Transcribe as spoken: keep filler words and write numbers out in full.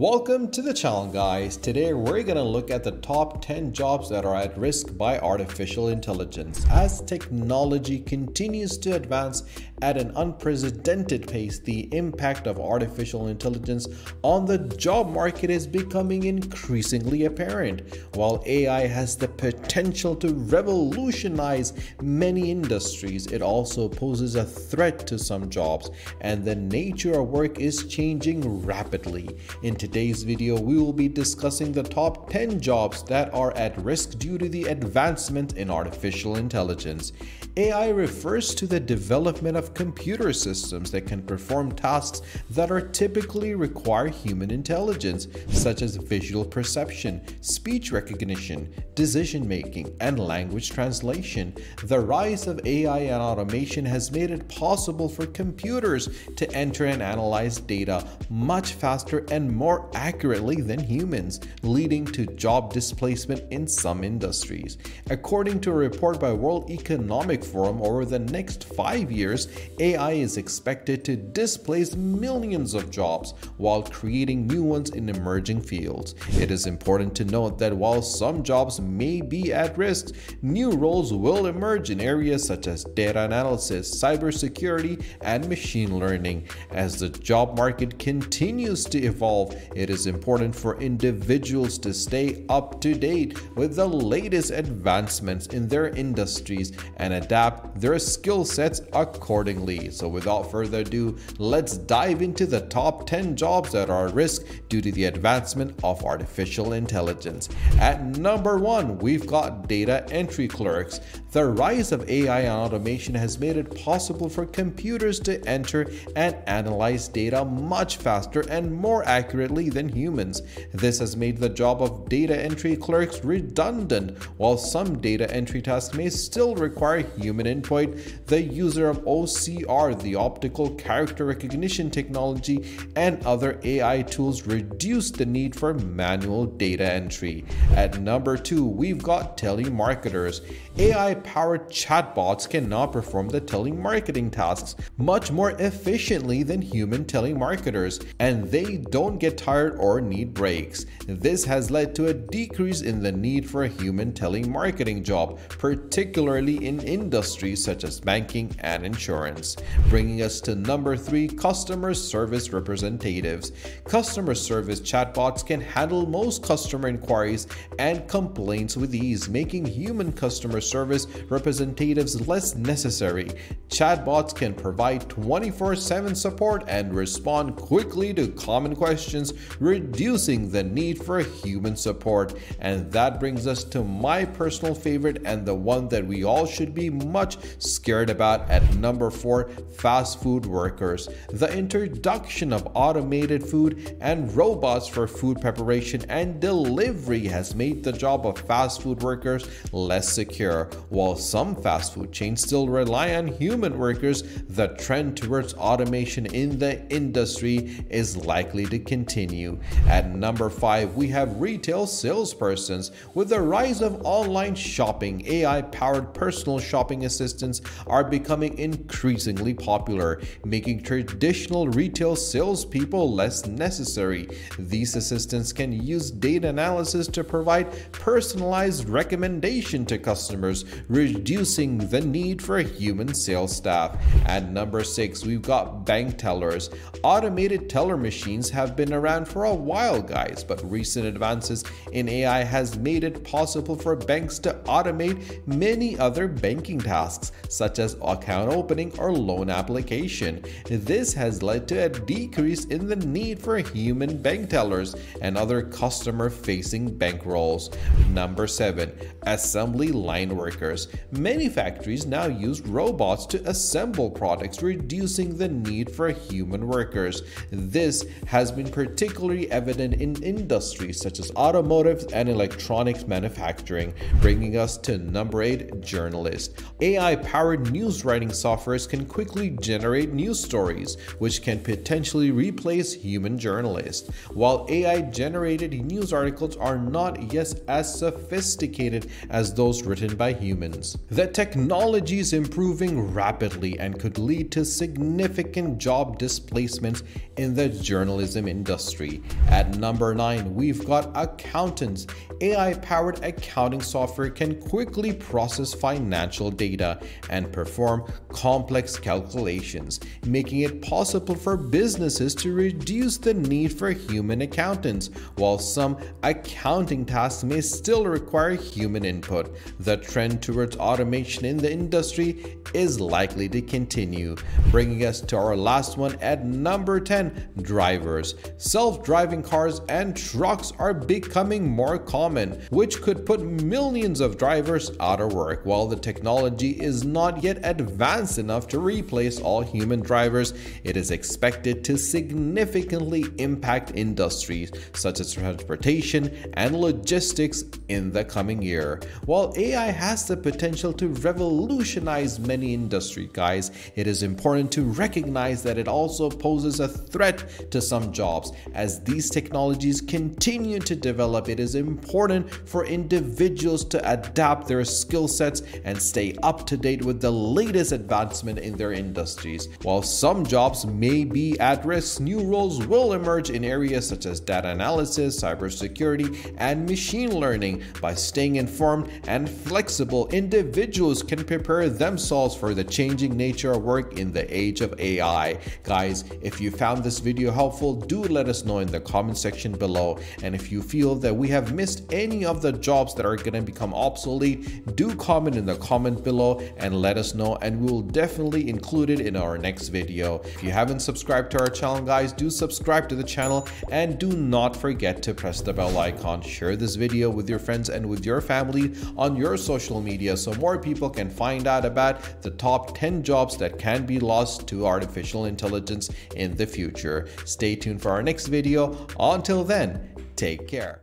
Welcome to the channel, guys. Today we're gonna look at the top ten jobs that are at risk by artificial intelligence. As technology continues to advance at an unprecedented pace, the impact of artificial intelligence on the job market is becoming increasingly apparent. While A I has the potential to revolutionize many industries, it also poses a threat to some jobs, and the nature of work is changing rapidly. In In today's video, we will be discussing the top ten jobs that are at risk due to the advancement in artificial intelligence. A I refers to the development of computer systems that can perform tasks that are typically require human intelligence, such as visual perception, speech recognition, decision making, and language translation. The rise of A I and automation has made it possible for computers to enter and analyze data much faster and more accurately than humans, leading to job displacement in some industries. According to a report by World Economic Forum, over the next five years, A I is expected to displace millions of jobs while creating new ones in emerging fields. It is important to note that while some jobs may be at risk, new roles will emerge in areas such as data analysis, cybersecurity, and machine learning. As the job market continues to evolve, it is important for individuals to stay up to date with the latest advancements in their industries and adapt adapt their skill sets accordingly. So without further ado, let's dive into the top ten jobs that are at risk due to the advancement of artificial intelligence. At number one, we've got data entry clerks. The rise of A I and automation has made it possible for computers to enter and analyze data much faster and more accurately than humans. This has made the job of data entry clerks redundant. While some data entry tasks may still require human input, the use of O C R, the optical character recognition technology, and other A I tools reduce the need for manual data entry. At number two, we've got telemarketers. A I-powered chatbots can now perform the telemarketing tasks much more efficiently than human telemarketers, and they don't get tired or need breaks. This has led to a decrease in the need for a human telemarketing job, particularly in industries such as banking and insurance. Bringing us to number three, customer service representatives. Customer service chatbots can handle most customer inquiries and complaints with ease, making human customer service representatives less necessary. Chatbots can provide twenty-four seven support and respond quickly to common questions, reducing the need for human support. And that brings us to my personal favorite and the one that we all should be much scared about at number four, fast food workers. The introduction of automated food and robots for food preparation and delivery has made the job of fast food workers less secure. While some fast food chains still rely on human workers, the trend towards automation in the industry is likely to continue. At number five, we have retail salespersons. With the rise of online shopping, A I-powered personal shopping assistants are becoming increasingly popular, making traditional retail salespeople less necessary. These assistants can use data analysis to provide personalized recommendation to customers, reducing the need for human sales staff. At number six, we've got bank tellers. Automated teller machines have been around for a while, guys, but recent advances in A I has made it possible for banks to automate many other banking tasks, such as account opening or loan application. This has led to a decrease in the need for human bank tellers and other customer-facing bank roles. Number seven, assembly line workers. Many factories now use robots to assemble products, reducing the need for human workers. This has been particularly evident in industries such as automotive and electronics manufacturing. Bringing us to number eight, journalists. A I-powered news writing softwares can quickly generate news stories, which can potentially replace human journalists. While A I-generated news articles are not yet as sophisticated as those written by humans, humans. The technology is improving rapidly and could lead to significant job displacements in the journalism industry. At number nine, we've got accountants. A I-powered accounting software can quickly process financial data and perform complex calculations, making it possible for businesses to reduce the need for human accountants. While some accounting tasks may still require human input, the trend towards automation in the industry is likely to continue. Bringing us to our last one at number ten, drivers. Self-driving cars and trucks are becoming more common, which could put millions of drivers out of work. While the technology is not yet advanced enough to replace all human drivers, it is expected to significantly impact industries such as transportation and logistics in the coming year. While A I has the potential to revolutionize many industries, guys, it is important to recognize that it also poses a threat to some jobs. As these technologies continue to develop, it is important for individuals to adapt their skill sets and stay up to date with the latest advancement in their industries. While some jobs may be at risk, new roles will emerge in areas such as data analysis, cybersecurity, and machine learning. By staying informed and flexible, individuals can prepare themselves for the changing nature of work in the age of A I. Guys, if you found this video helpful, do let us know in the comment section below. And if you feel that we have missed any of the jobs that are going to become obsolete, do comment in the comment below and let us know, and we will definitely include it in our next video. If you haven't subscribed to our channel, guys, do subscribe to the channel, and do not forget to press the bell icon. Share this video with your friends and with your family on your social media so more people can find out about the top ten jobs that can be lost to artificial intelligence in the future. Stay tuned for our next video. Until then, take care.